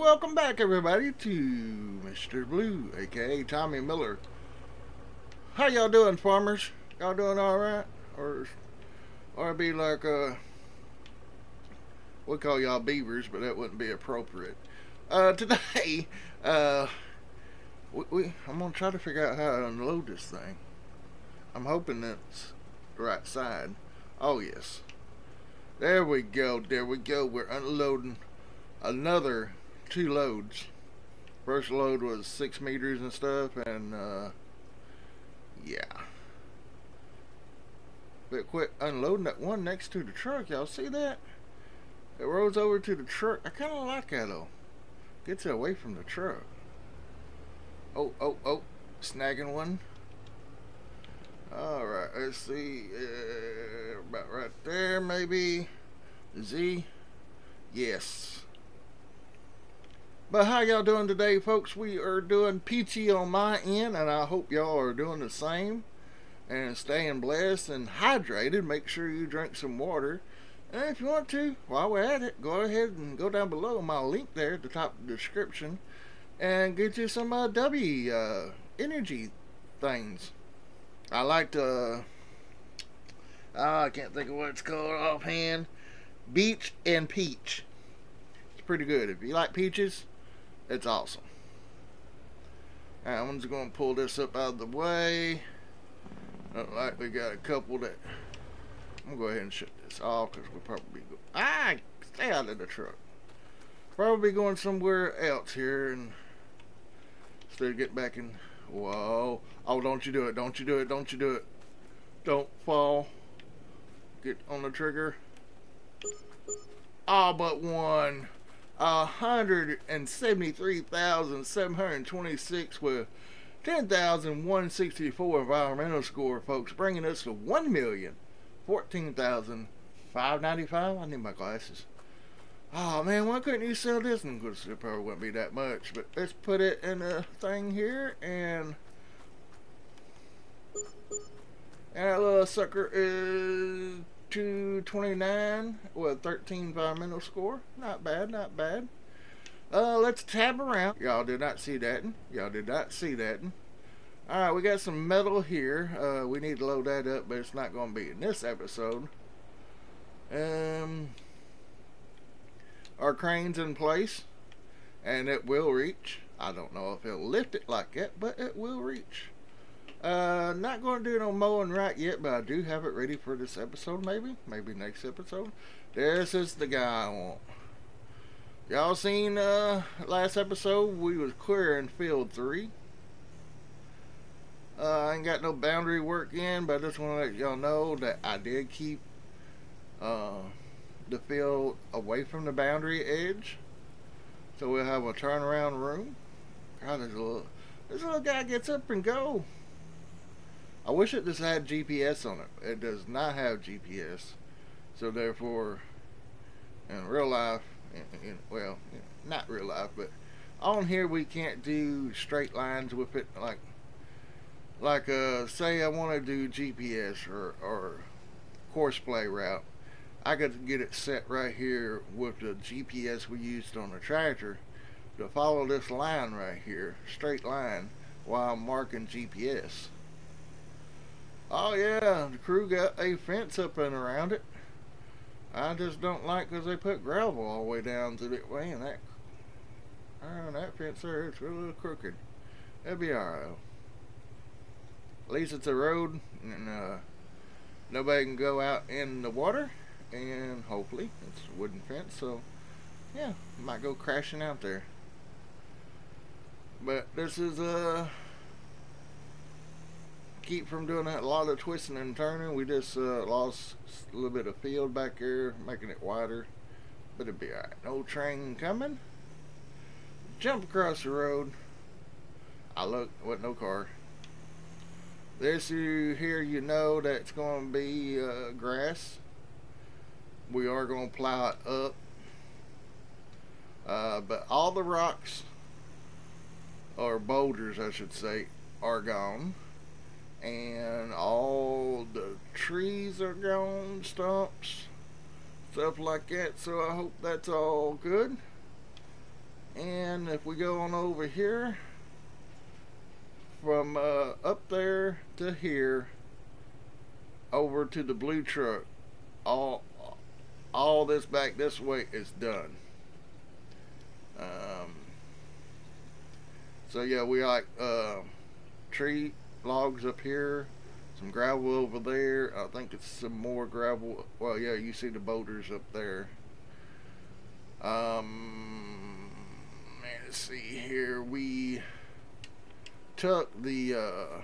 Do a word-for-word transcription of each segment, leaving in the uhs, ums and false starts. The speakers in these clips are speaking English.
Welcome back, everybody, to Mister Blue, aka Tommy Miller. How y'all doing, farmers? Y'all doing all right? Or, or be like, uh, we call y'all beavers, but that wouldn't be appropriate. Uh, today, uh, we, we I'm gonna try to figure out how to unload this thing. I'm hoping that's the right side. Oh yes, there we go. There we go. We're unloading another two loads. First load was six meters and stuff, and uh, yeah. But quit unloading that one next to the truck. Y'all see that? It rolls over to the truck. I kind of like that though. Gets it away from the truck. Oh, oh, oh! Snagging one. All right, let's see. Uh, about right there, maybe. Z. Yes. But how y'all doing today, folks? We are doing peachy on my end, and I hope y'all are doing the same. And staying blessed and hydrated. Make sure you drink some water. And if you want to, while we're at it, go ahead and go down below my link there at the top of the description and get you some uh, W uh, energy things. I like to, uh, oh, I can't think of what it's called offhand. Beach and peach. It's pretty good. If you like peaches, it's awesome. Alright, I'm just going to pull this up out of the way. Look like we got a couple that, I'm going to go ahead and shut this off because we'll probably go, ah, stay out of the truck. Probably going somewhere else here and instead of getting back in. Whoa. Oh, don't you do it. Don't you do it. Don't you do it. Don't fall. Get on the trigger. All but one. one hundred seventy-three thousand seven hundred twenty-six with ten thousand one hundred sixty-four environmental score, folks, bringing us to one million fourteen thousand five hundred ninety-five. I need my glasses. Oh man, why couldn't you sell this? And it probably wouldn't be that much, but let's put it in a thing here, and and that little sucker is two twenty-nine with thirteen environmental score. Not bad, not bad. Uh, let's tab around. Y'all did not see that. Y'all did not see that. Alright, we got some metal here. Uh, we need to load that up, but it's not going to be in this episode. Um, our crane's in place, and it will reach. I don't know if it'll lift it like that, but it will reach. Uh, not going to do no mowing right yet, but I do have it ready for this episode, maybe. Maybe next episode. This is the guy I want. Y'all seen uh, last episode, we was clearing field three. Uh, I ain't got no boundary work in, but I just want to let y'all know that I did keep uh, the field away from the boundary edge. So we'll have a turnaround room. God, this little, this little guy gets up and go. I wish it just had G P S on it. It does not have G P S. So therefore, in real life, In, in, well, not real life, but on here we can't do straight lines with it. Like, like uh, say I want to do G P S or, or horseplay route, I could get it set right here with the G P S we used on the tractor to follow this line right here, straight line, while I'm marking G P S. Oh yeah, the crew got a fence up and around it. I just don't like because they put gravel all the way down to that way, and that, oh, that fence there, it's a little crooked. That'll be alright. At least it's a road, and uh, nobody can go out in the water, and hopefully it's a wooden fence, so yeah, might go crashing out there. But this is uh, keep from doing that, a lot of twisting and turning. We just uh, lost a little bit of field back here, making it wider, but it'll be alright. No train coming. Jump across the road. I look, what, no car. This you here, you know that's gonna be uh, grass. We are gonna plow it up, uh, but all the rocks or boulders, I should say, are gone. And all the trees are gone, stumps, stuff like that, so I hope that's all good. And if we go on over here, from uh, up there to here, over to the blue truck, all all this back this way is done. Um, so yeah, we like uh, tree logs up here, some gravel over there. I think it's some more gravel. Well, yeah, you see the boulders up there. Um, let's see here. We took the uh,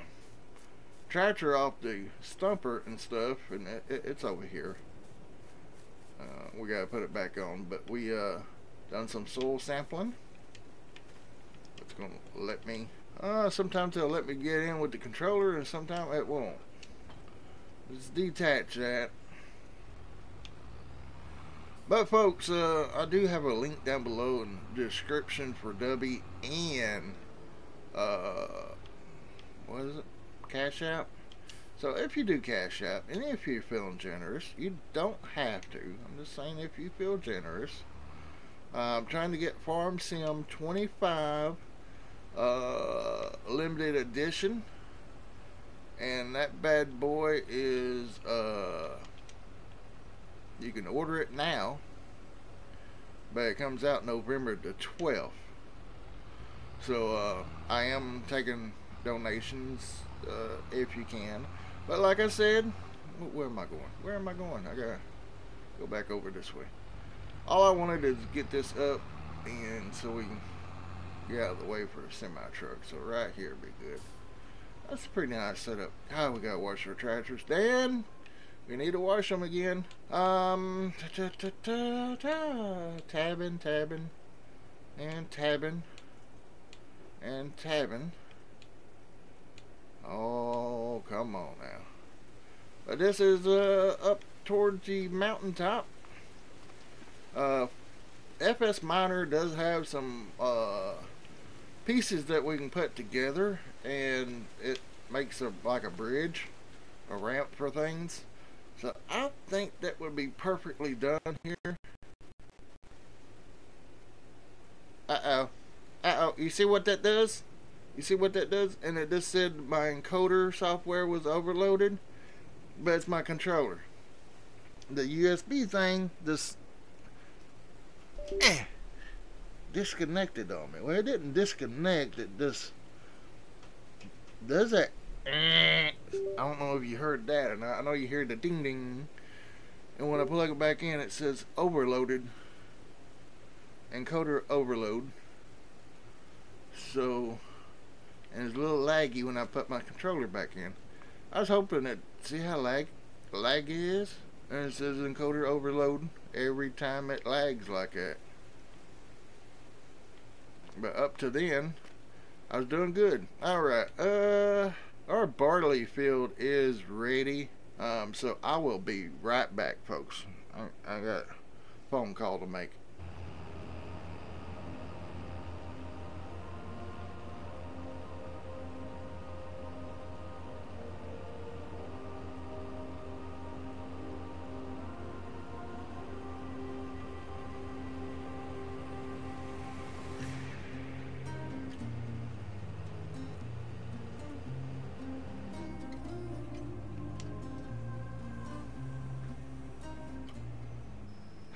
tractor off the stumper and stuff, and it, it, it's over here. Uh, we gotta put it back on, but we uh, done some soil sampling. It's gonna let me. Uh, sometimes they'll let me get in with the controller, and sometimes it won't. Let's detach that. But folks, uh, I do have a link down below in the description for Dubby and uh, what is it? Cash App. So if you do Cash App, and if you're feeling generous, you don't have to. I'm just saying if you feel generous. Uh, I'm trying to get FarmSim twenty-five uh, limited edition, and that bad boy is. Uh, you can order it now, but it comes out November the twelfth. So uh, I am taking donations uh, if you can, but like I said, where am I going? Where am I going? I gotta go back over this way. All I wanted is get this up and so we can get out of the way for a semi-truck. So right here would be good. That's a pretty nice setup. Oh, we gotta wash our tractors. Dan, we need to wash them again. Um, ta -ta -ta -ta -ta. Tabbing, tabbing, and tabbing, and tabbing. Oh, come on now. But this is uh, up towards the mountaintop. Uh, F S Miner does have some uh, pieces that we can put together, and it makes a, like a bridge, a ramp for things. So I think that would be perfectly done here. Uh-oh. Uh-oh. You see what that does? You see what that does? And it just said my encoder software was overloaded, but it's my controller. The U S B thing just eh, disconnected on me. Well, it didn't disconnect. It just does that. I don't know if you heard that or not. I know you hear the ding ding, and when I plug it back in, it says overloaded, encoder overload. So, and it's a little laggy when I put my controller back in. I was hoping that, see how lag lag is, and it says encoder overload every time it lags like that. But up to then, I was doing good. All right, uh. Our barley field is ready, um, so I will be right back, folks. I, I got a phone call to make.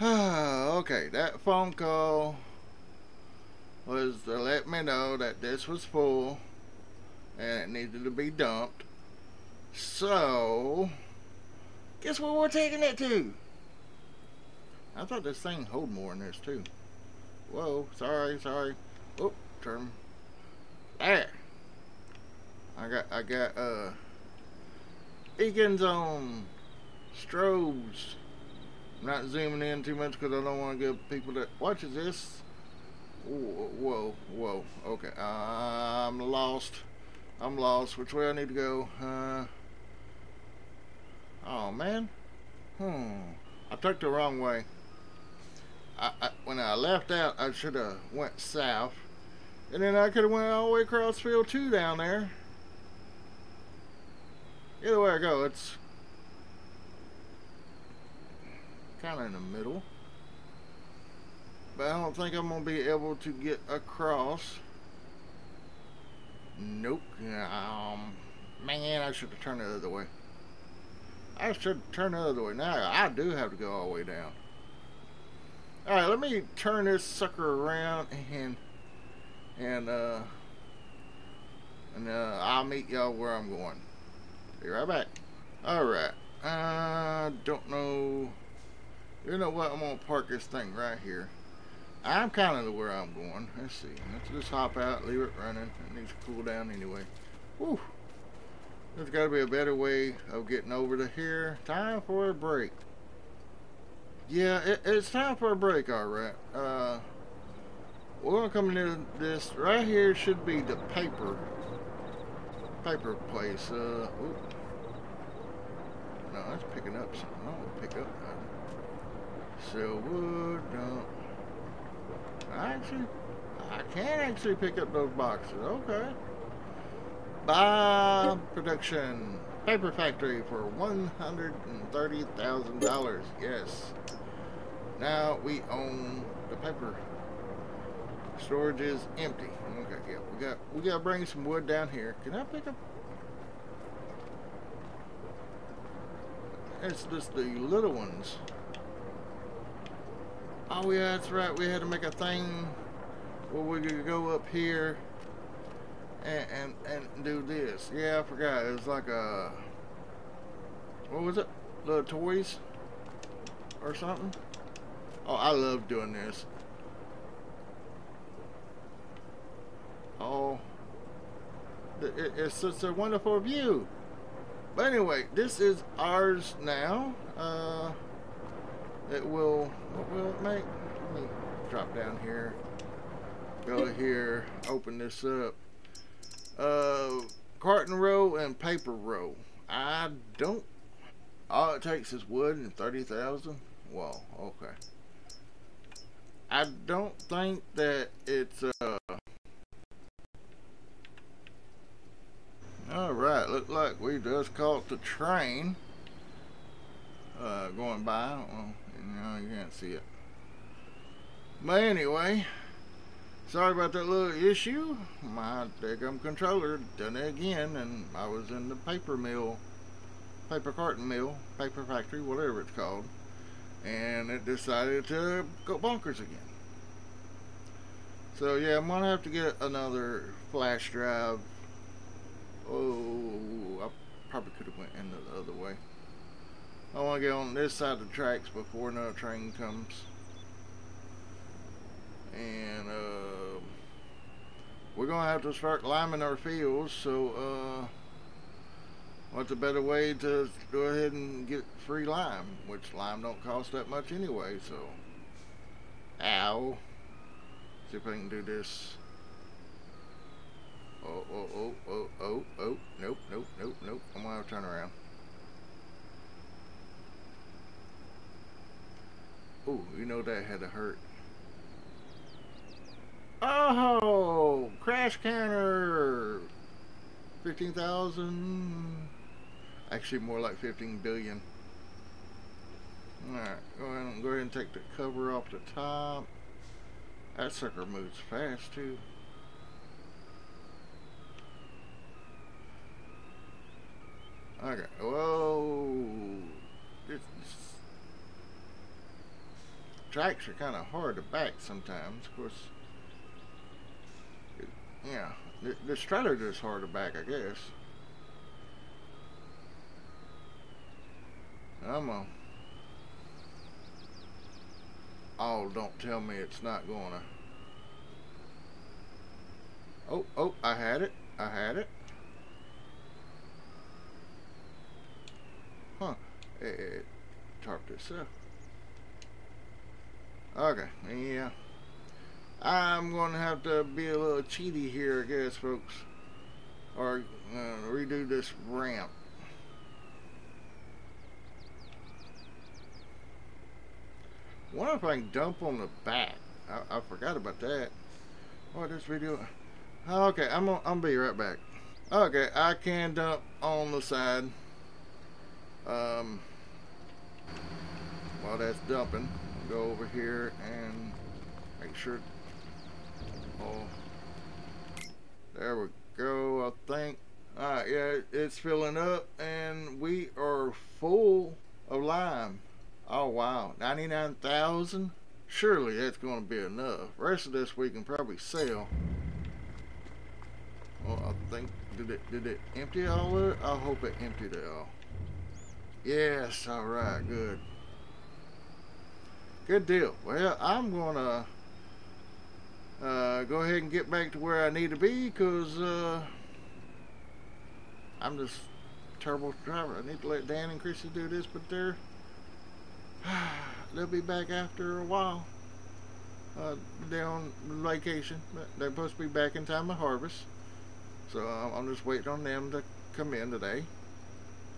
Okay, that phone call was to let me know that this was full and it needed to be dumped. So, guess what we're taking it to? I thought this thing held more than this too. Whoa, sorry, sorry. Oop, turn. There. I got, I got, uh, beacons on strobes. I'm not zooming in too much because I don't want to give people that watches this. Whoa, whoa, whoa. Okay, uh, I'm lost. I'm lost. Which way I need to go? Uh, oh man. Hmm. I took the wrong way. I, I when I left out, I should have went south, and then I could have went all the way across field two down there. Either way I go, it's kind of in the middle, but I don't think I'm going to be able to get across. Nope. Um, man, I should have turned the other way. I should turn the other way. Now I do have to go all the way down. Alright, let me turn this sucker around and and uh and uh I'll meet y'all where I'm going. Be right back. Alright. I don't know. You know what? I'm gonna park this thing right here. I'm kinda to where I'm going. Let's see. Let's just hop out, leave it running. It needs to cool down anyway. Woo! There's got to be a better way of getting over to here. Time for a break. Yeah, it, it's time for a break, all right. Uh, we're going to come into this. Right here should be the paper. Paper place. Uh, ooh. No, that's picking up something. I don't want to pick up nothing. So, wood, don't. Actually, I can actually pick up those boxes. Okay. Buy production paper factory for one hundred and thirty thousand dollars. Yes. Now we own the paper. Storage is empty. Okay, yeah, we got we gotta bring some wood down here. Can I pick up? It's just the little ones. Oh yeah, that's right. We had to make a thing where we could go up here. And, and and do this. Yeah, I forgot. It was like a, what was it? Little toys or something. Oh, I love doing this. Oh, it, it's such a wonderful view. But anyway, this is ours now. Uh, it will. What will it make? Let me drop down here. Go here. Open this up. Uh, carton row and paper row. I don't. All it takes is wood and thirty thousand. Wow. Okay. I don't think that it's. Uh... All right. Look like we just caught the train. Uh, going by. I don't know. No, you can't see it. But anyway. Sorry about that little issue. My daggum controller done it again, and I was in the paper mill, paper carton mill, paper factory, whatever it's called, and it decided to go bonkers again. So yeah, I'm gonna have to get another flash drive. Oh, I probably could have went in the other way. I want to get on this side of the tracks before another train comes. And uh, we're gonna have to start liming our fields, so uh, what's a better way to go ahead and get free lime, which lime don't cost that much anyway, so ow. See if I can do this. Oh, oh, oh, oh, oh, oh, nope, nope, nope, nope, I'm gonna have to turn around. Oh, you know that had to hurt. Oh, crash counter, fifteen thousand. Actually, more like fifteen billion. All right, go ahead and go ahead and take the cover off the top. That sucker moves fast too. Okay. Whoa. It's, tracks are kind of hard to back sometimes, of course. Yeah, this trailer is hard to back, I guess. I'm on. Oh, don't tell me it's not gonna. Oh, oh, I had it. I had it. Huh. It, it tarped this up. Okay, yeah. I'm going to have to be a little cheaty here, I guess, folks. Or uh, redo this ramp. Wonder if I can dump on the back. I, I forgot about that. Oh, this video. Okay, I'm gonna, I'm gonna be right back. Okay, I can dump on the side. Um, while that's dumping, I'll go over here and Make sure. Oh, there we go. I think. All right, yeah, it's filling up, and we are full of lime. Oh wow, ninety-nine thousand. Surely that's going to be enough. Rest of this we can probably sell. Well, I think did it did it empty all of it? I hope it emptied it all. Yes, all right, good. Good deal. Well, I'm gonna uh, go ahead and get back to where I need to be, because uh, I'm just a terrible driver. I need to let Dan and Chrissy do this, but they're they'll be back after a while. Uh, they're on vacation, but they're supposed to be back in time of harvest. So uh, I'm just waiting on them to come in today.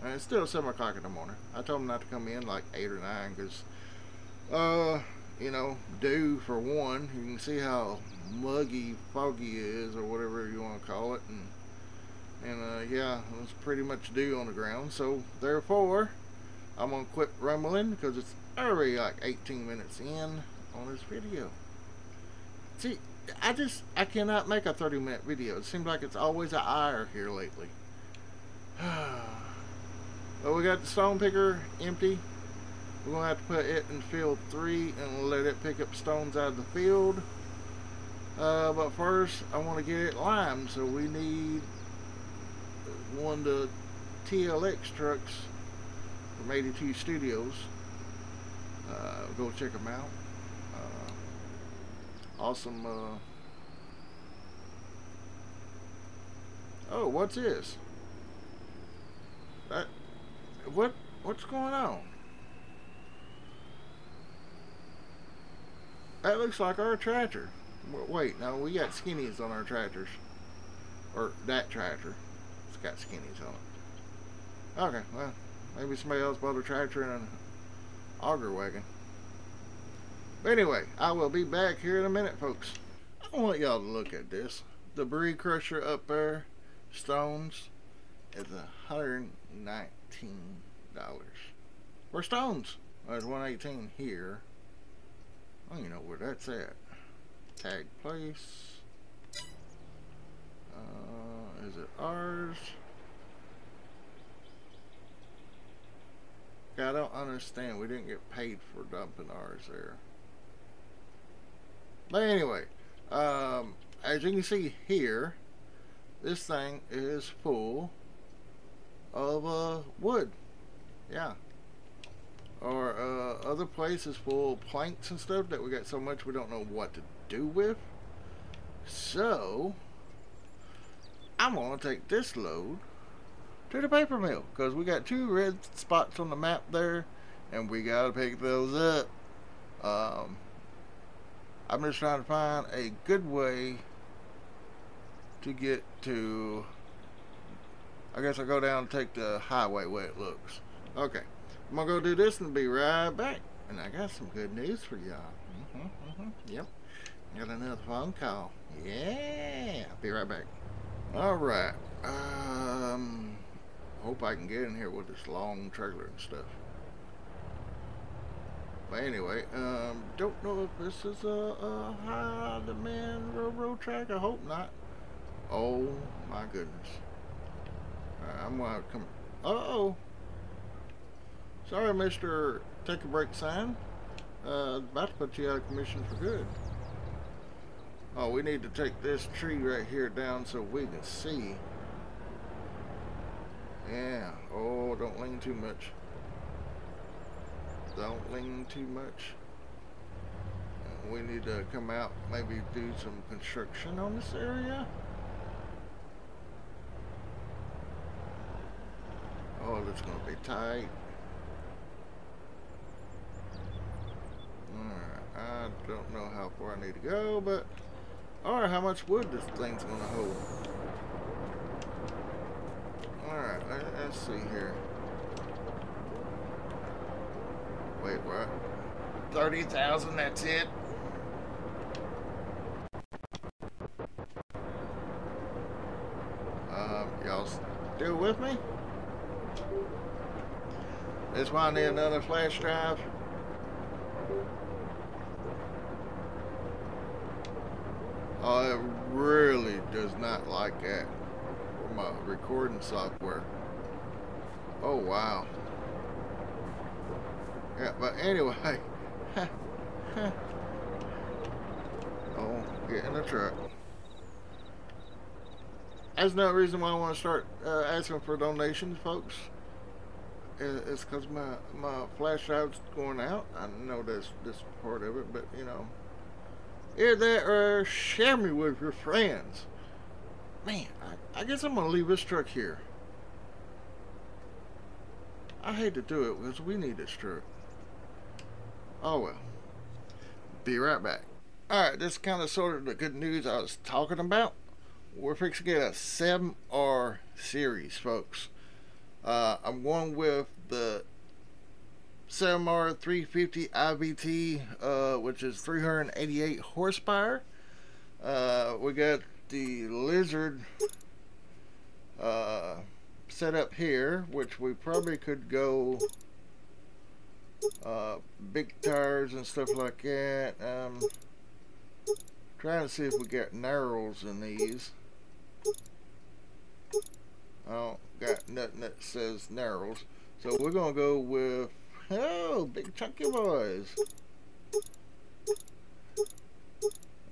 And it's still seven o'clock in the morning. I told them not to come in like eight or nine, because uh you know, dew for one. You can see how muggy, foggy is, or whatever you want to call it, and and uh, yeah, it's pretty much dew on the ground. So therefore, I'm gonna quit rumbling, because it's already like eighteen minutes in on this video. See, I just I cannot make a thirty minute video. It seems like it's always an hour here lately. Well, we got the stone picker empty. We're going to have to put it in field three and let it pick up stones out of the field. Uh, but first, I want to get it limed, so we need one of the T L X trucks from eighty-two Studios. Uh, go check them out. Uh, awesome. Uh... Oh, what's this? That, what? What's going on? That looks like our tractor. Wait, no, we got skinnies on our tractors. Or that tractor. It's got skinnies on it. Okay, well, maybe somebody else bought a tractor and an auger wagon. But anyway, I will be back here in a minute, folks. I want y'all to look at this. Debris crusher up there, stones, is one hundred nineteen dollars. For stones, there's one hundred eighteen dollars here. I don't even know where that's at. Tag place. Uh, is it ours? God, I don't understand. We didn't get paid for dumping ours there. But anyway, um, as you can see here, this thing is full of uh, wood. Yeah. Or uh, other places full of planks and stuff that we got so much we don't know what to do with. So I'm gonna take this load to the paper mill, because we got two red spots on the map there, and we gotta pick those up. Um, I'm just trying to find a good way to get to. I guess I'll go down and take the highway way it looks. Okay. I'm gonna go do this and be right back. And I got some good news for y'all. Mm-hmm, mm-hmm, yep. Got another phone call. Yeah. I'll be right back. All right. Um. Hope I can get in here with this long trailer and stuff. But anyway, um, don't know if this is a, a high demand railroad track. I hope not. Oh my goodness. Right, I'm gonna come. Uh oh. Sorry, Mister Take a Break sign. Uh, about to put you out of commission for good. Oh, we need to take this tree right here down so we can see. Yeah. Oh, don't lean too much. Don't lean too much. We need to come out, maybe do some construction on this area. Oh, that's going to be tight. I don't know how far I need to go, but or how much wood this thing's gonna hold. Alright, let, let's see here. Wait, what? thirty thousand, that's it? Um, y'all still with me? That's why I need another flash drive. Oh, it really does not like that. My recording software. Oh wow. Yeah, but anyway. Oh, get in the truck. That's another reason why I want to start uh, asking for donations, folks. It's because my my flash drive's going out. I know that's this part of it, but you know, either that or share me with your friends. Man, I, I guess I'm gonna leave this truck here. I hate to do it because we need this truck. Oh well. Be right back. All right, this kind of sort of the good news I was talking about. We're fixing to get a seven R series, folks. Uh, I'm going with the seven R three fifty I V T, uh, which is three hundred eighty-eight horsepower. Uh, we got the Lizard uh, set up here, which we probably could go uh, big tires and stuff like that. Um, trying to see if we got narrows in these. I don't got nothing that says narrows, so we're gonna go with oh big chunky boys.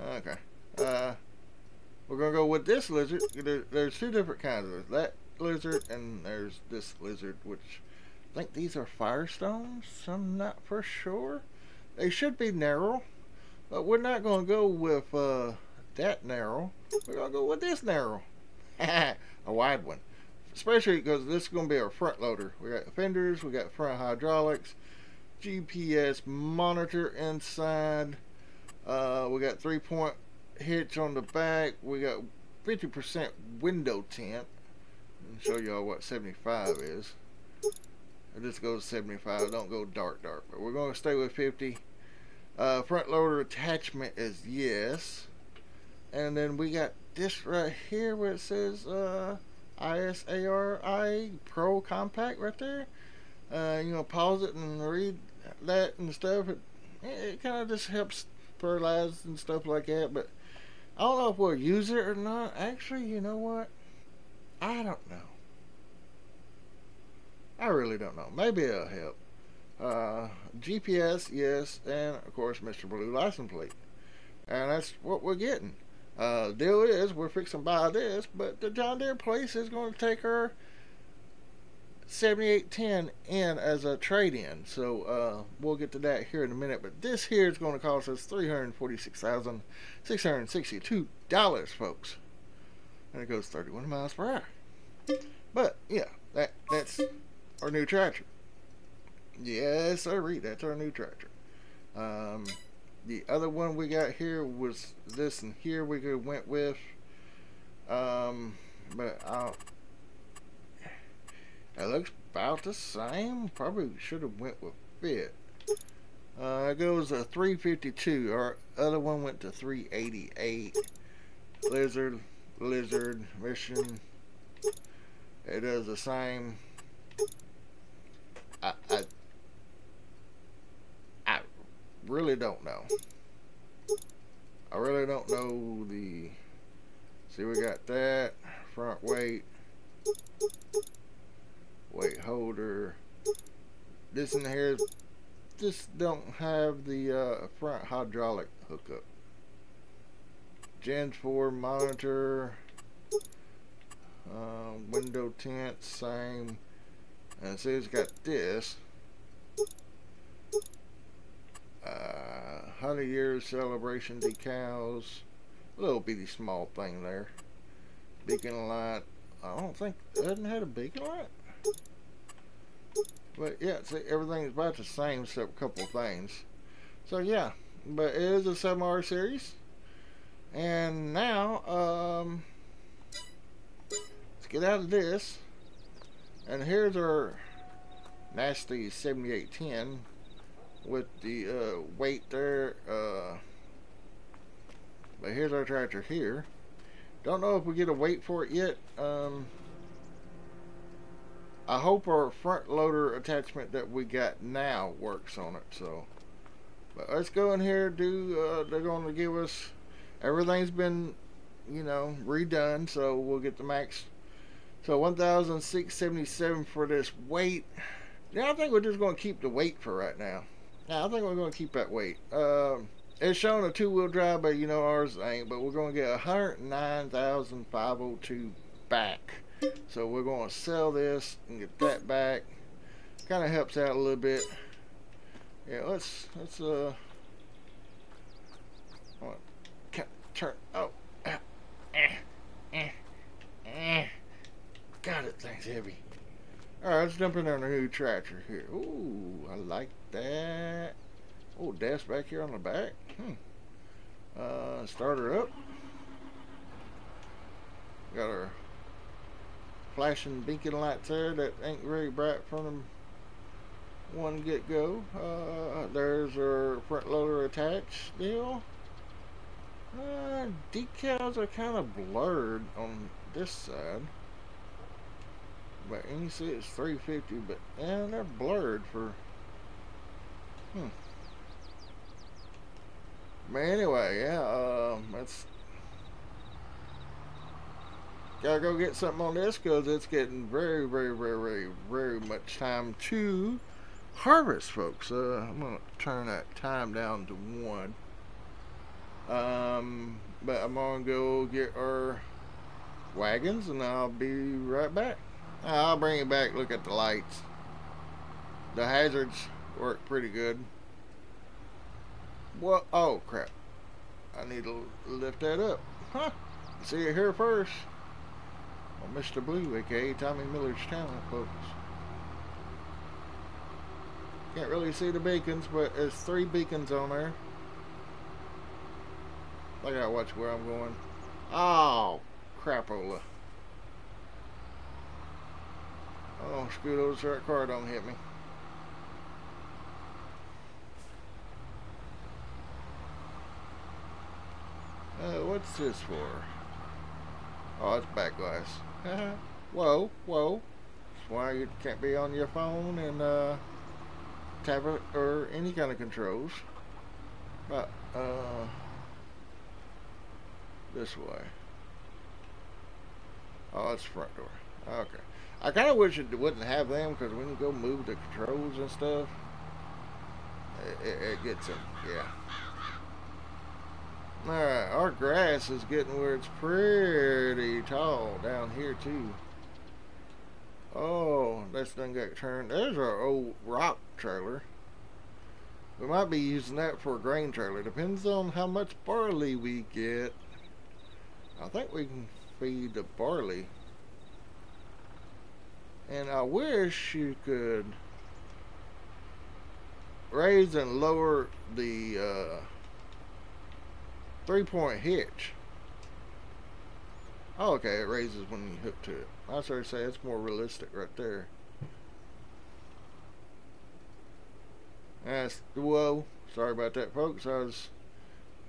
Okay, uh, we're gonna go with this Lizard. There, there's two different kinds of that Lizard, and there's this Lizard, which I think these are Firestones. I'm not for sure. They should be narrow, but we're not gonna go with uh, that narrow. We're gonna go with this narrow, a wide one. Especially because this is going to be our front loader. We got fenders, we got front hydraulics, G P S monitor inside. Uh, we got three-point hitch on the back. We got fifty percent window tint. I'll show y'all what seventy-five is. It just goes seventy-five. Don't go dark, dark. But we're going to stay with fifty. Uh, front loader attachment is yes. And then we got this right here where it says... Uh, I S A R I Pro Compact right there. Uh, you know, pause it and read that and stuff. It, it kind of just helps fertilize and stuff like that. But I don't know if we'll use it or not. Actually, you know what? I don't know. I really don't know. Maybe it'll help. Uh, G P S, yes, and of course, Mister Blue license plate. And that's what we're getting. Uh, deal is, we're fixing to buy this, but the John Deere place is going to take our seventy-eight ten in as a trade-in. So uh, we'll get to that here in a minute. But this here is going to cost us three hundred forty-six thousand six hundred sixty-two dollars, folks. And it goes thirty-one miles per hour. But yeah, that that's our new tractor. Yes, sir, that's our new tractor. Um... The other one we got here was this, and here we could went with, um, but I'll, it looks about the same. Probably should have went with it. Uh, it goes a three fifty-two. Our other one went to three eighty-eight. Lizard, Lizard Mission. It does the same. I. I really don't know. I really don't know the... See, we got that. Front weight. Weight holder. This in here just don't have the uh, front hydraulic hookup. Gen four monitor. Uh, window tint, same. And see, it's got this. Uh, hundred years celebration decals, little bitty small thing there. Beacon light. I don't think it hasn't had a beacon light. But yeah, see, everything's about the same except a couple of things. So yeah, but it is a seven R series. And now, um, let's get out of this. And here's our nasty seventy-eight ten. With the uh, weight there, uh, but here's our tractor here. Don't know if we get a weight for it yet. Um, I hope our front loader attachment that we got now works on it. So, but let's go in here. Do uh, they're going to give us? Everything's been, you know, redone, so we'll get the max. So one thousand six hundred seventy-seven for this weight. Yeah, I think we're just going to keep the weight for right now. Yeah, I think we're going to keep that weight. Uh, it's showing a two-wheel drive, but you know ours ain't. But we're going to get one hundred nine thousand five hundred two back. So we're going to sell this and get that back. Kind of helps out a little bit. Yeah, let's let's uh. Turn. Oh, ah, eh, eh, eh. Got it. Thing's heavy. All right, let's dump it on the new tractor here. Ooh, I like that. Oh, dash back here on the back. Hmm. Uh, start her up. Got her flashing beacon lights there that ain't very bright from them. One get go. Uh, there's our front loader attached still. Uh, decals are kind of blurred on this side, but you can see it's three fifty. But yeah, they're blurred for. Hmm. But anyway, yeah. Um, uh, that's gotta go get something on this because it's getting very, very, very, very, very much time to harvest, folks. Uh, I'm gonna turn that time down to one. Um, but I'm gonna go get our wagons and I'll be right back. I'll bring it back. Look at the lights. The hazards work pretty good. Well, oh crap, I need to lift that up. Huh, see it here first on Mister Blue, aka Tommy Miller's Talent, folks. Can't really see the beacons, but there's three beacons on there. I gotta watch where I'm going. Oh, crapola. Oh, scoot over so that car don't hit me. Uh, what's this for? Oh, it's back glass. Whoa, whoa. That's why you can't be on your phone and uh, tablet or any kind of controls. But, uh... this way. Oh, it's front door. Okay. I kind of wish it wouldn't have them because when you go move the controls and stuff, it, it, it gets them. Yeah. Alright, our grass is getting where it's pretty tall down here, too. Oh, that's done got turned. There's our old rock trailer. We might be using that for a grain trailer. Depends on how much barley we get. I think we can feed the barley. And I wish you could raise and lower the uh, three-point hitch. Oh, okay, it raises when you hook to it. I sort of say it's more realistic right there. That's, whoa, sorry about that, folks. I was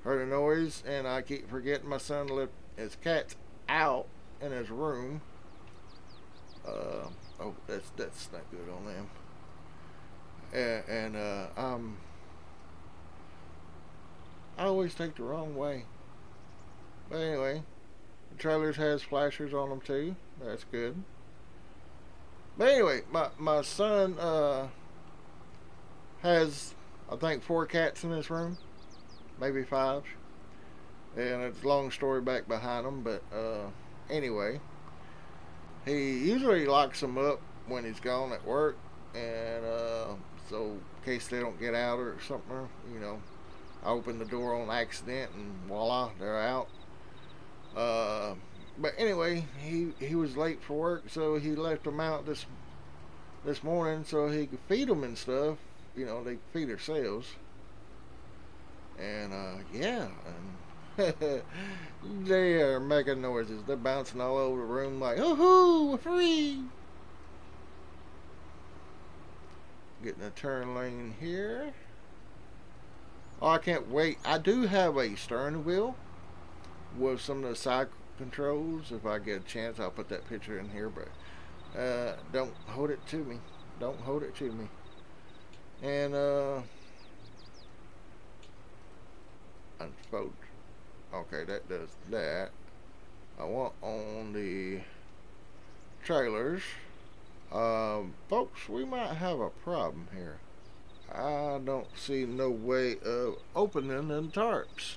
heard a noise, and I keep forgetting my son left his cat's out in his room. Uh, oh, that's that's not good on them. And, and uh, um, I always take the wrong way. But anyway, the trailers has flashers on them too. That's good. But anyway, my my son uh has I think four cats in his room, maybe five. And it's a long story back behind him, but uh, anyway, he usually locks them up when he's gone at work, and uh, so in case they don't get out or something, you know, I open the door on accident and voila, they're out. Uh, but anyway, he he was late for work, so he left them out this this morning so he could feed them and stuff. You know, they feed themselves, and uh, yeah. And, they are making noises. They're bouncing all over the room like, "Oh hoo, we're free!" Getting a turn lane here. Oh, I can't wait. I do have a steering wheel with some of the side controls. If I get a chance, I'll put that picture in here. But uh, don't hold it to me. Don't hold it to me. And uh, unfold. Okay, that does that. I want on the trailers. Um, folks, we might have a problem here. I don't see no way of opening them tarps.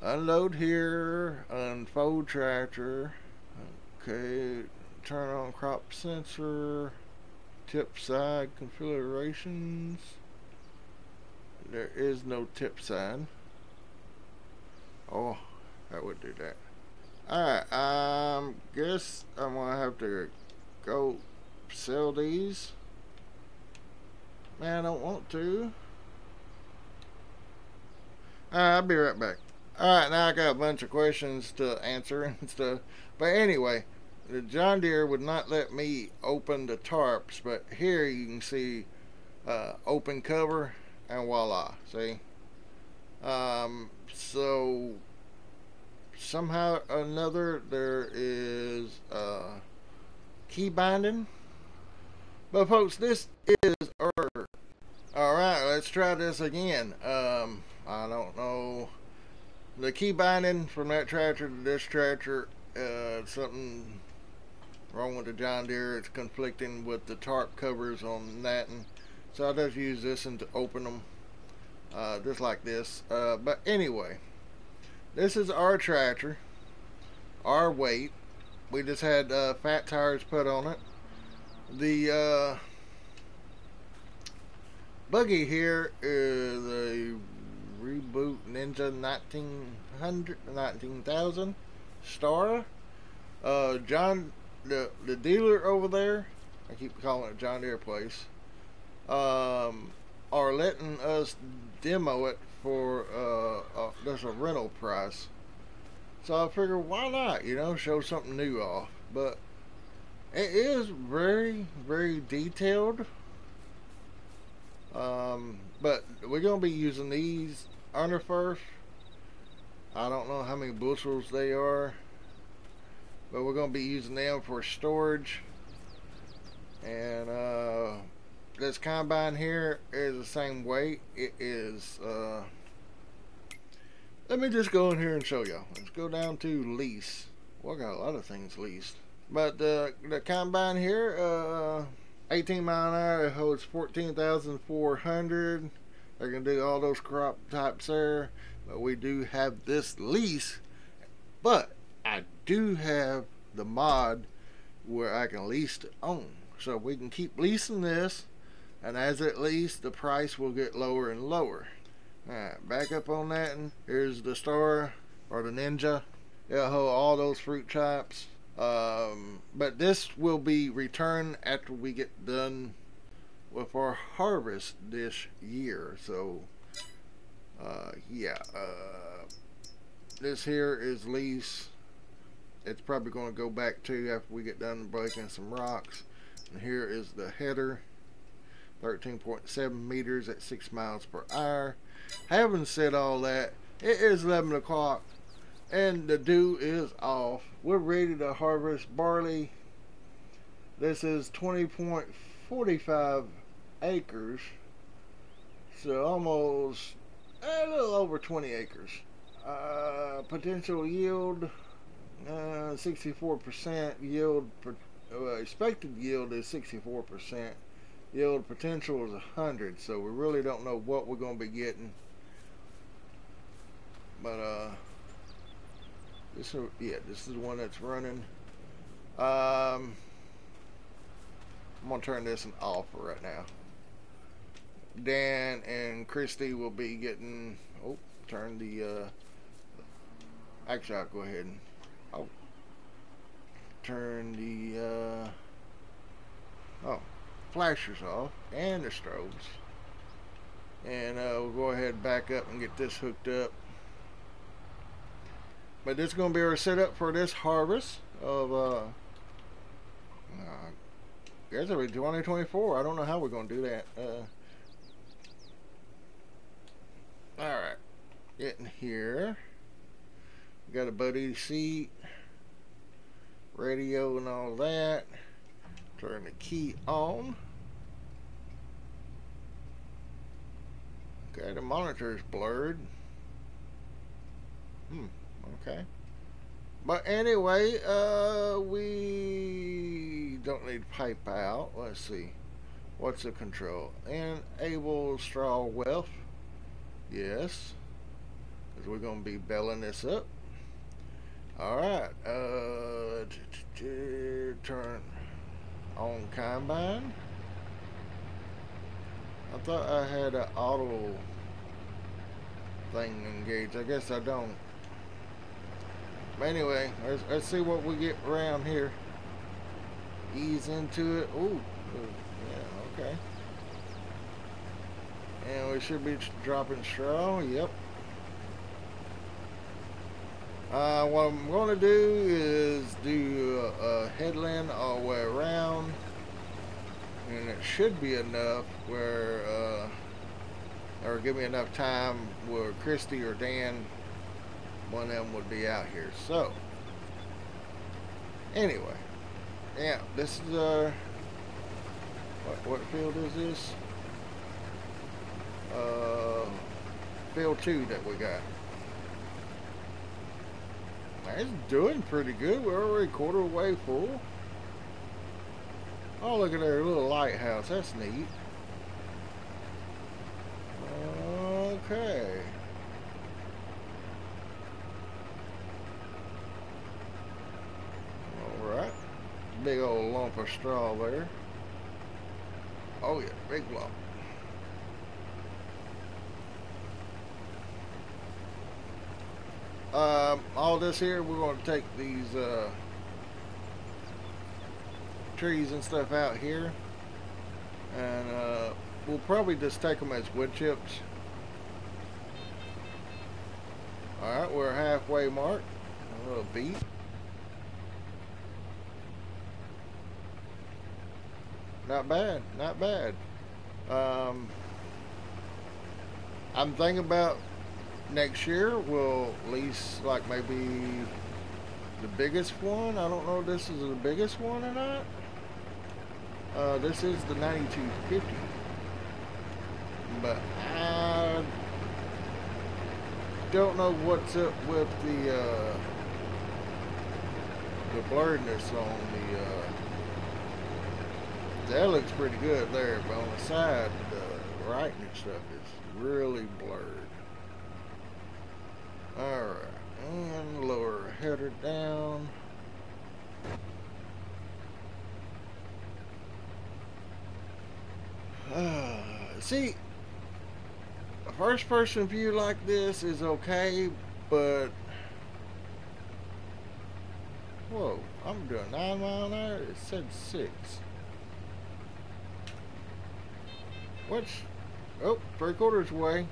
Unload here, unfold tractor. Okay, turn on crop sensor, tip side configurations. There is no tip sign. Oh, that would do that. Alright, I um, guess I'm gonna have to go sell these. Man, I don't want to. Alright, I'll be right back. Alright, now I got a bunch of questions to answer and stuff. But anyway, the John Deere would not let me open the tarps, but here you can see uh, open cover and voila, see? Um, so somehow or another there is uh, key binding. But folks, this is error. Alright, let's try this again. Um, I don't know. The key binding from that tractor to this tractor, uh, something wrong with the John Deere. It's conflicting with the tarp covers on that. And so I just use this one to open them, uh, just like this. Uh, but anyway, this is our tractor, our weight. We just had uh, fat tires put on it. The uh, buggy here is a Reboot Ninja nineteen hundred, nineteen thousand Star. Uh, John, the, the dealer over there, I keep calling it John Deere Place, um, are letting us demo it for uh, uh, just a rental price. So I figure, why not, you know, show something new off. But it is very, very detailed. Um, but we're going to be using these under first. I don't know how many bushels they are, but we're going to be using them for storage. And uh, this combine here is the same weight. It is, uh, let me just go in here and show y'all. Let's go down to lease. Well, I got a lot of things leased. But uh, the combine here, uh, eighteen mile an hour, it holds fourteen thousand four hundred. They're going to do all those crop types there. But we do have this lease. But I do have the mod where I can lease it on. So we can keep leasing this. And as it leases, the price will get lower and lower. Alright, back up on that. And here's the Star or the Ninja. It'll hold all those fruit types. Um, but this will be returned after we get done with our harvest this year. So, uh, yeah, uh, this here is lease. It's probably going to go back to after we get done breaking some rocks. And here is the header, thirteen point seven meters at six miles per hour. Having said all that, it is eleven o'clock. And the dew is off. We're ready to harvest barley. This is twenty point four five acres, so almost a little over twenty acres. Uh, potential yield sixty-four percent, uh, yield per, uh, expected yield is sixty-four percent, yield potential is one hundred, so we really don't know what we're going to be getting, but uh This is, yeah, this is the one that's running. Um, I'm going to turn this one off for right now. Dan and Chrissy will be getting... Oh, turn the... Uh, actually, I'll go ahead and... Oh. Turn the... Uh, oh, flashers off. And the strobes. And uh, we'll go ahead and back up and get this hooked up. But this is going to be our setup for this harvest of, uh, I guess it'll be twenty twenty-four. I don't know how we're going to do that. Uh, Alright. Getting here. We got a buddy seat, radio and all that. Turn the key on. Okay, the monitor's blurred. Hmm, okay. But anyway, uh, we don't need pipe out. Let's see. What's the control? Enable straw wealth. Yes. Because we're going to be belling this up. Alright. Uh, turn on combine. I thought I had an auto thing engaged. I guess I don't. But anyway, let's, let's see what we get around here. Ease into it. Ooh. Yeah, okay. And we should be dropping straw. Yep. Uh, what I'm going to do is do a, a headland all the way around. And it should be enough where, uh, or give me enough time where Chrissy or Dan, one of them would be out here. So, anyway, yeah, this is, uh, what, what field is this? Uh, field two that we got. It's doing pretty good. We're already quarter way full. Oh, look at their little lighthouse. That's neat. Okay. Alright. Big old lump of straw there. Oh, yeah. Big lump. Um, all this here, we're going to take these, uh, trees and stuff out here, and uh, we'll probably just take them as wood chips. Alright, we're halfway mark, a little beat. Not bad, not bad. Um, I'm thinking about next year we'll lease like maybe the biggest one. I don't know if this is the biggest one or not. Uh, this is the ninety-two fifty, but I don't know what's up with the uh, the blurredness on the. Uh, that looks pretty good there, but on the side, the writing and stuff is really blurred. All right, and lower header down. Uh, see, a first person view like this is okay, but whoa, I'm doing nine mile an hour. It said six, which, oh, three quarters away,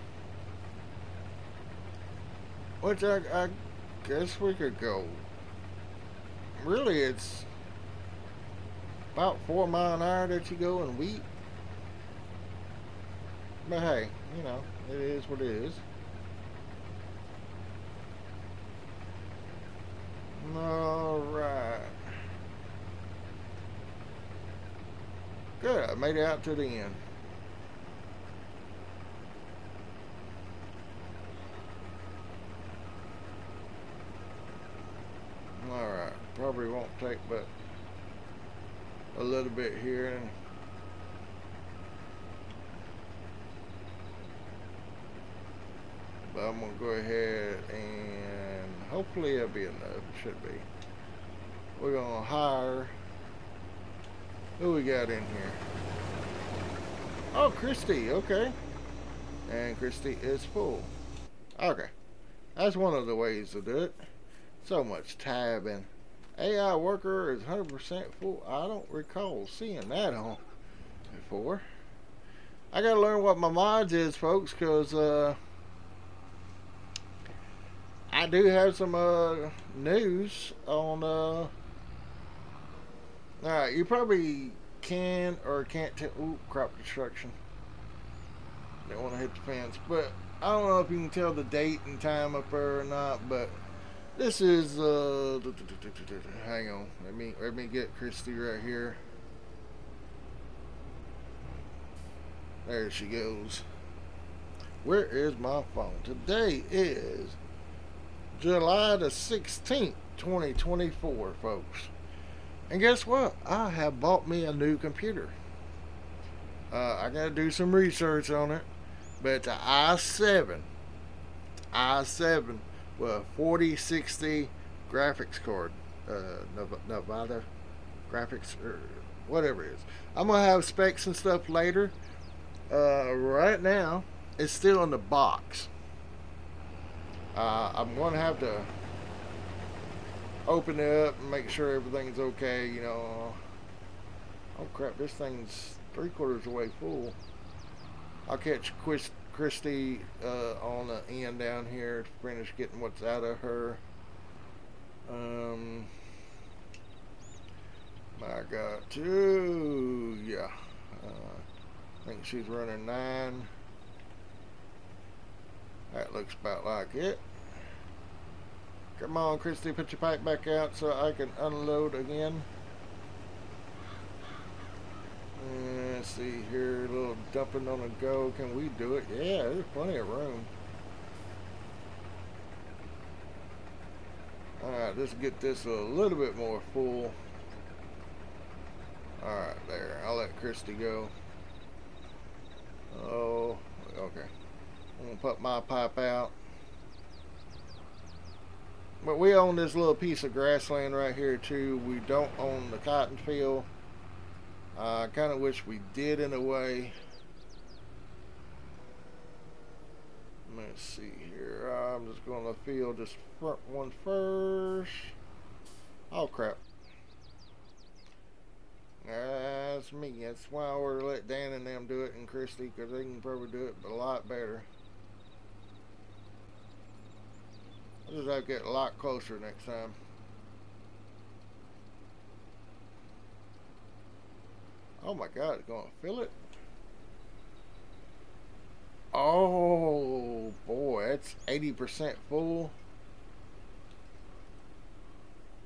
which I, I guess we could go. Really, it's about four mile an hour that you go in wheat. But hey, you know, it is what it is. Alright. Good, I made it out to the end. Alright, probably won't take but a little bit here and but I'm gonna go ahead and hopefully it'll be enough. It should be. We're gonna hire. Who we got in here? Oh, Chrissy. Okay. And Chrissy is full. Okay. That's one of the ways to do it. So much tabbing. A I worker is one hundred percent full. I don't recall seeing that on before. I gotta learn what my mods is, folks, cause uh. I do have some uh, news on. Uh, all right, you probably can or can't tell. Ooh, crop destruction. Don't want to hit the fence, but I don't know if you can tell the date and time up there or not. But this is. Uh, hang on, let me let me get Chrissy right here. There she goes. Where is my phone? Today is July the sixteenth, twenty twenty-four, folks. And guess what? I have bought me a new computer. Uh, I got to do some research on it. But the i seven, i seven with a forty sixty graphics card, uh, Nevada graphics, or whatever it is. I'm going to have specs and stuff later. Uh, right now, it's still in the box. Uh, I'm going to have to open it up and make sure everything's okay, you know. Oh crap, this thing's three quarters away full. I'll catch Chris, Christy uh, on the end down here to finish getting what's out of her. Um, I got two, yeah. Uh, I think she's running nine. That looks about like it. Come on, Christy, put your pipe back out so I can unload again. Uh, let's see here, a little dumping on the go. Can we do it? Yeah, there's plenty of room. Alright, let's get this a little bit more full. Alright, there. I'll let Christy go. Oh, okay. I'm going to put my pipe out. But we own this little piece of grassland right here too. We don't own the cotton field. I uh, kind of wish we did in a way. Let's see here. I'm just going to field this front one first. Oh crap. That's me. That's why I would let Dan and them do it and Christy, because they can probably do it a lot better. I'll just have to get a lot closer next time. Oh my god, it's gonna fill it. Oh boy, that's eighty percent full.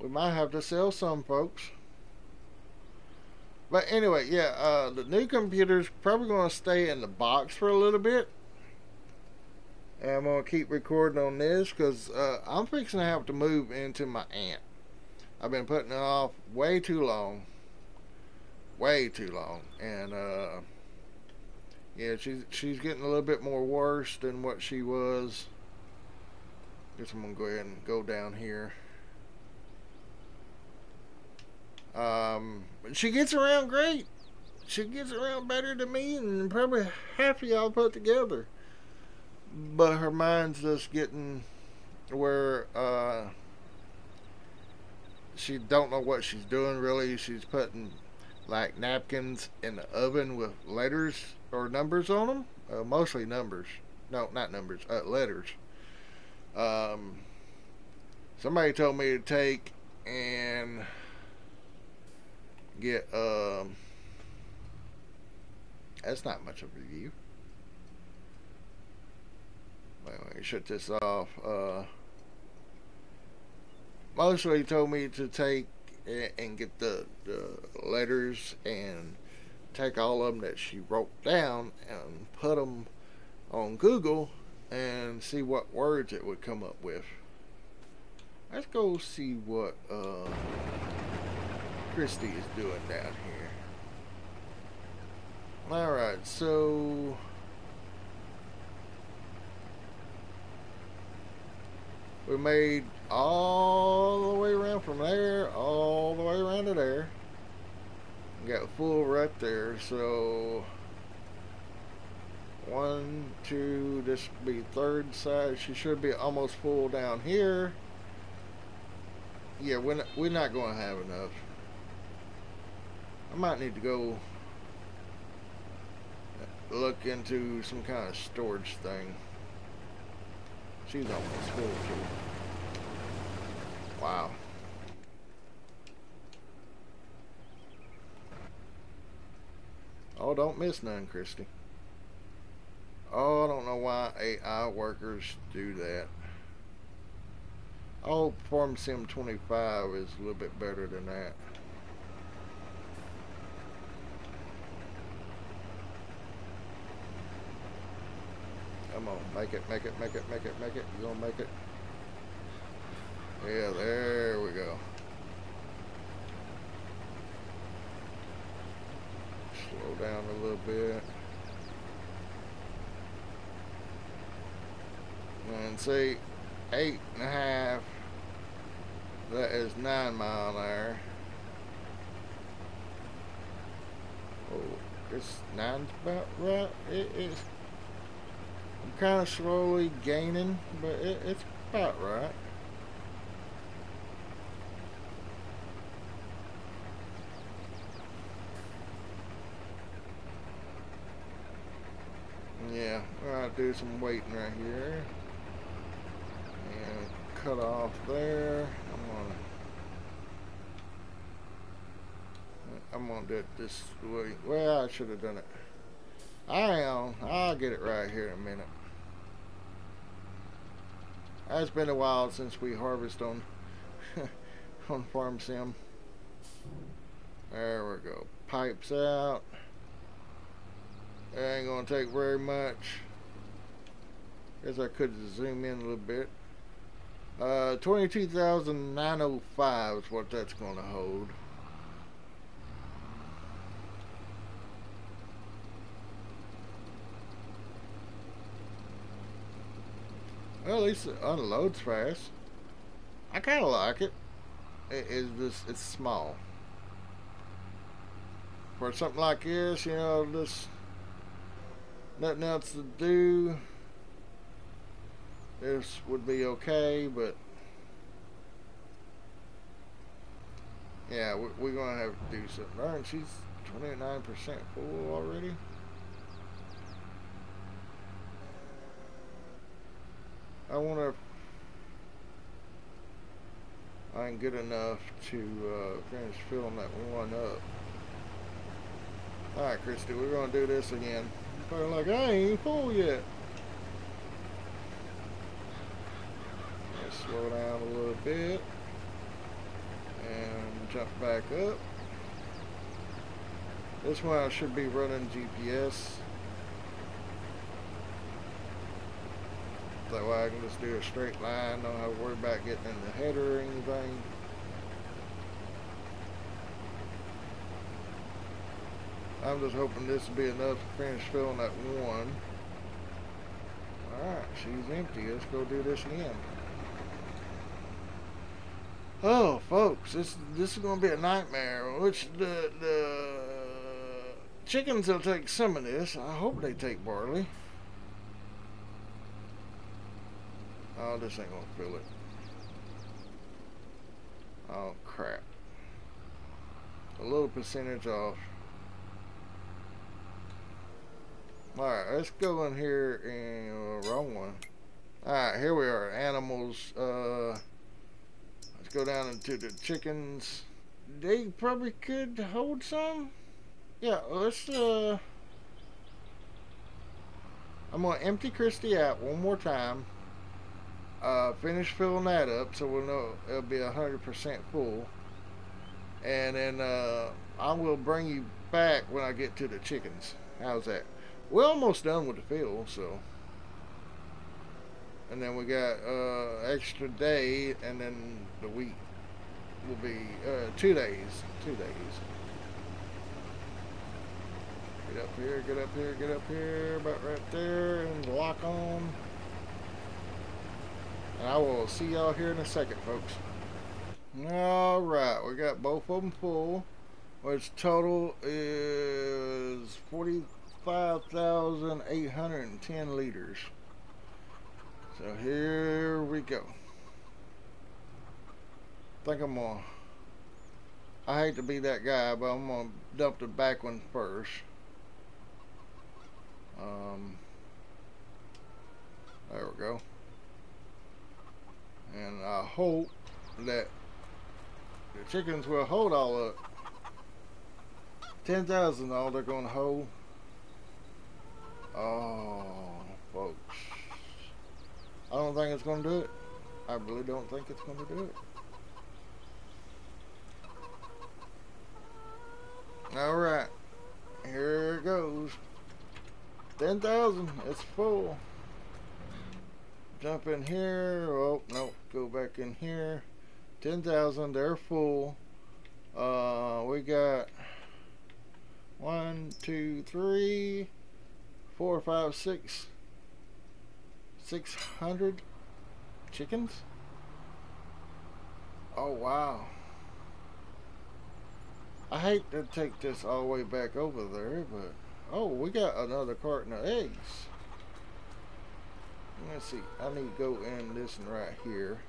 We might have to sell some, folks. But anyway, yeah, uh, the new computer's probably going to stay in the box for a little bit. And I'm going to keep recording on this because uh, I'm fixing to have to move into my aunt. I've been putting it off way too long. Way too long. And, uh, yeah, she's, she's getting a little bit more worse than what she was. Guess I'm going to go ahead and go down here. Um, she gets around great. She gets around better than me and probably half of y'all put together. But her mind's just getting where uh, she don't know what she's doing really. She's putting like napkins in the oven with letters or numbers on them. Uh, mostly numbers. No, not numbers. Uh, letters. Um, somebody told me to take and get um that's not much of a review. Wait, let me shut this off. Uh mostly told me to take and get the, the letters and take all of them that she wrote down and put them on Google and see what words it would come up with. Let's go see what uh Christy is doing down here. Alright, so we made all the way around from there, all the way around to there. Got full right there, so one, two, this would be third side. She should be almost full down here. Yeah, we're not, we're not going to have enough. I might need to go look into some kind of storage thing. She's almost full too. Wow. Oh, don't miss none, Christy. Oh, I don't know why A I workers do that. Oh, FarmSim twenty-five is a little bit better than that. Come on, make it, make it, make it, make it, make it. You're gonna make it. Yeah, there we go. Slow down a little bit. And see, eight and a half. That is nine mile an hour. Oh, it's nine's about right. It is. I'm kind of slowly gaining, but it, it's about right. Yeah, I'll do some waiting right here. And cut off there. I'm gonna do it this way. Well, I should have done it. I am. I'll get it right here in a minute. It's been a while since we harvested on on Farm Sim. There we go. Pipes out. It ain't gonna take very much. Guess I could zoom in a little bit. Uh, twenty-two thousand nine hundred five is what that's gonna hold. Well, at least it unloads fast. I kind of like it. It is just, it's small. For something like this, you know, just nothing else to do. This would be okay, but yeah, we're, we're gonna have to do something. All right, she's twenty-nine percent full already. I wonder if I'm good enough to uh, finish filling that one up. Alright, Christy, we're going to do this again. Probably like, I ain't full yet. Let's slow down a little bit. And jump back up. This one I should be running G P S. That way I can just do a straight line, don't have to worry about getting in the header or anything. I'm just hoping this will be enough to finish filling that one. Alright, she's empty. Let's go do this again. Oh, folks, this this is going to be a nightmare. Which the, the chickens will take some of this. I hope they take barley. Oh, this ain't gonna fill it. Oh, crap. A little percentage off. Alright, let's go in here and... Uh, wrong one. Alright, here we are. Animals. Uh, let's go down into the chickens. They probably could hold some. Yeah, let's... Uh, I'm gonna empty Christy out one more time. Uh, finish filling that up so we'll know it'll be one hundred percent full, and then uh, I will bring you back when I get to the chickens. How's that? We're almost done with the fill, so, and then we got uh, extra day, and then the week will be uh, two days two days get up here get up here get up here about right there, and lock on. And I will see y'all here in a second, folks. Alright, we got both of them full, which total is forty-five thousand eight hundred ten liters. So here we go. I think I'm gonna, I hate to be that guy, but I'm gonna dump the back one first. Um, there we go. And I hope that the chickens will hold all up. ten thousand all they're going to hold. Oh, folks. I don't think it's going to do it. I really don't think it's going to do it. Alright. Here it goes. ten thousand. It's full. Jump in here. Oh, no. Go back in here. ten thousand, they're full. Uh, we got one, two, three, four, five, six, six hundred chickens. Oh wow! I hate to take this all the way back over there, but oh, we got another carton of eggs. Let's see. I need to go in this one right here.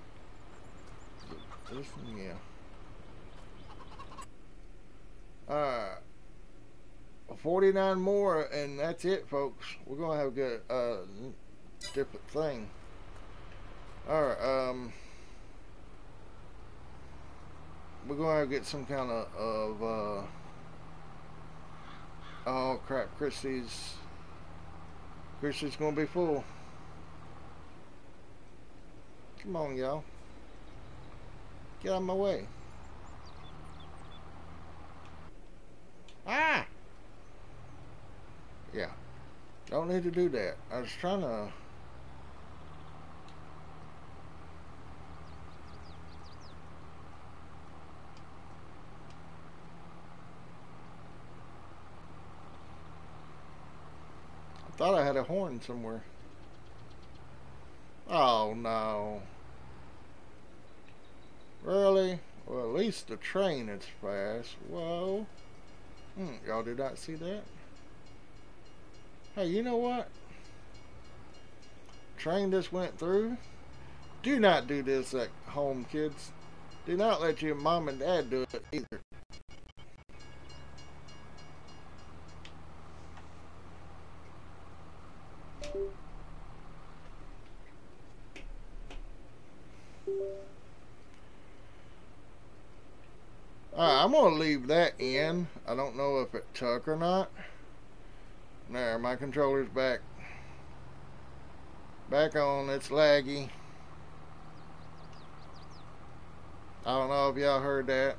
This one, yeah. Uh, forty-nine more, and that's it, folks. We're gonna have a good uh, different thing. All right, um, we're gonna have to get some kind of, of uh, oh crap, Chrissy's, Chrissy's gonna be full. Come on, y'all, get out of my way. Ah! Yeah. Don't need to do that. I was trying to... I thought I had a horn somewhere. Oh, no. Really? Well, at least the train is fast. Whoa. Mm, y'all did not see that? Hey, you know what? Train just went through. Do not do this at home, kids. Do not let your mom and dad do it either. Alright, I'm going to leave that in. I don't know if it took or not. There, my controller's back. Back on, it's laggy. I don't know if y'all heard that.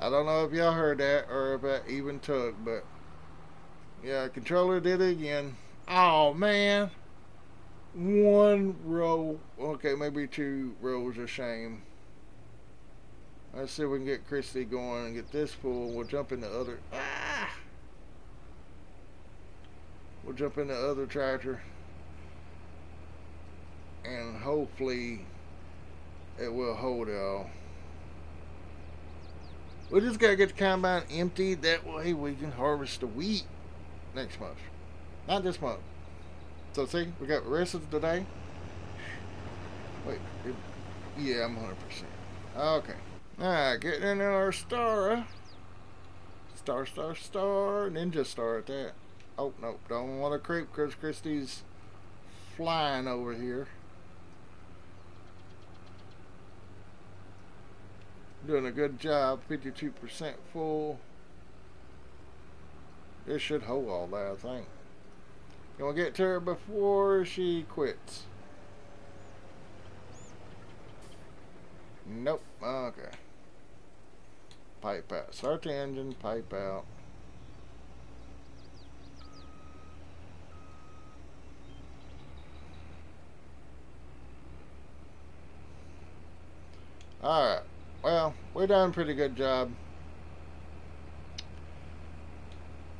I don't know if y'all heard that or if that even took, but yeah, controller did it again. Oh man. One row, okay, maybe two rows of shame. Let's see if we can get Chrissy going and get this full. We'll jump in the other. Ah! We'll jump in the other tractor, and hopefully it will hold y'all. We just gotta get the combine empty. That way we can harvest the wheat next month, not this month. So see, we got the rest of the day. Wait, it, yeah, I'm one hundred percent. Okay. Alright, getting in our star. Star, star, star. Ninja star at that. Oh, nope. Don't want to creep because Christy's flying over here. Doing a good job. fifty-two percent full. This should hold all that, I think. Gonna get to her before she quits. Nope. Okay. Pipe out. Start the engine. Pipe out. Alright. Well, we're done a pretty good job.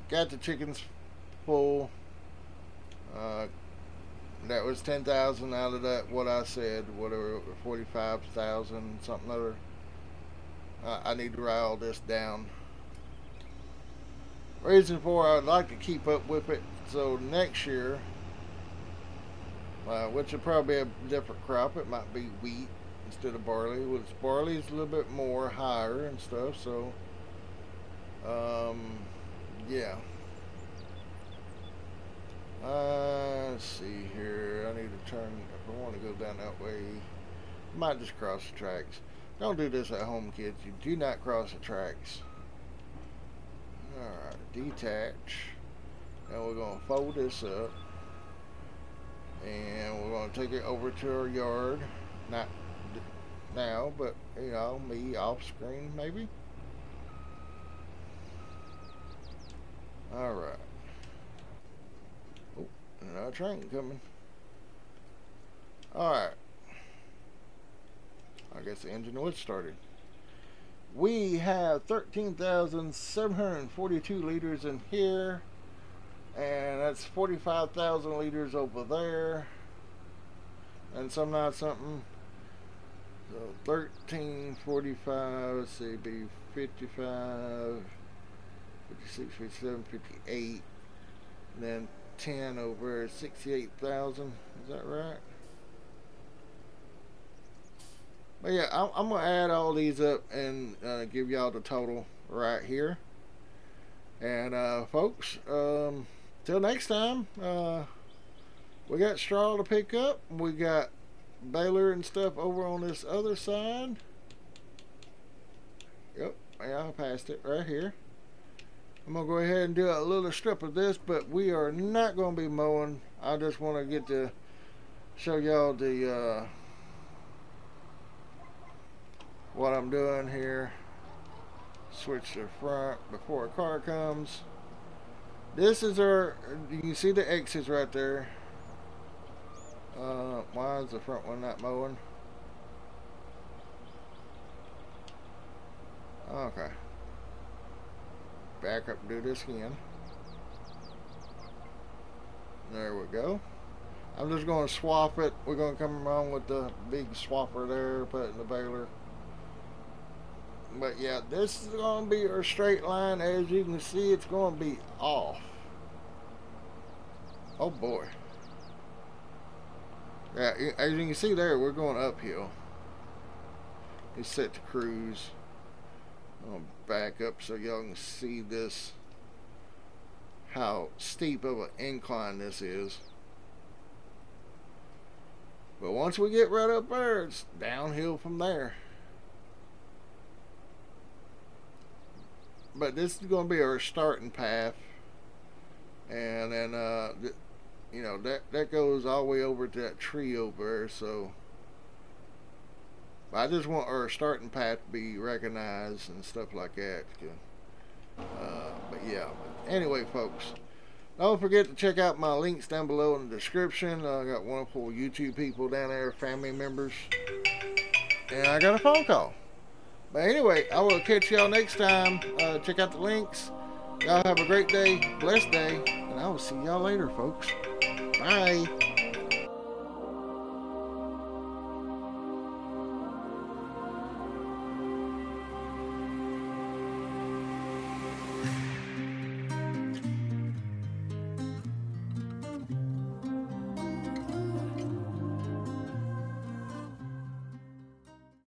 Got the chickens full. Uh, that was ten thousand out of that. What I said, whatever, forty-five thousand something other. Uh, I need to write all this down. Reason for I'd like to keep up with it, so next year, uh, which will probably be a different crop. It might be wheat instead of barley. Which barley is a little bit more higher and stuff. So, um, yeah. Uh, let's see here. I need to turn. If I want to go down that way, might just cross the tracks. Don't do this at home, kids. You do not cross the tracks. Alright, detach. Now we're going to fold this up. And we're going to take it over to our yard. Not now, but, you know, me off screen maybe. Alright. Another train coming. Alright. I guess the engine was started. We have thirteen thousand seven hundred forty-two liters in here. And that's forty-five thousand liters over there. And some not something. So thirteen, forty-five, let's see, be fifty-five, fifty-six, fifty-seven, fifty-eight. And then ten over sixty-eight thousand. Is that right? But yeah, I'm, I'm going to add all these up and uh, give y'all the total right here. And uh, folks, um, till next time, uh, we got straw to pick up. We got baler and stuff over on this other side. Yep, yeah, I passed it right here. I'm going to go ahead and do a little strip of this, but we are not going to be mowing. I just want to get to show y'all the... Uh, what I'm doing here. Switch to front before a car comes. This is our, you can see the exits right there. Uh, why is the front one not mowing? Okay. Back up and do this again. There we go. I'm just going to swap it. We're going to come around with the big swapper there, put it in the baler. But yeah, this is going to be our straight line. As you can see, it's going to be off. Oh boy. Yeah, as you can see there, we're going uphill. We set the cruise. I'm going to back up so y'all can see this. How steep of an incline this is. But once we get right up there, it's downhill from there. But this is going to be our starting path, and then uh, th you know that that goes all the way over to that tree over there. So but I just want our starting path to be recognized and stuff like that. Uh, but yeah. But anyway, folks, don't forget to check out my links down below in the description. Uh, I got wonderful YouTube people down there, family members, and I got a phone call. But anyway, I will catch y'all next time. Uh, check out the links. Y'all have a great day, blessed day, and I will see y'all later, folks. Bye.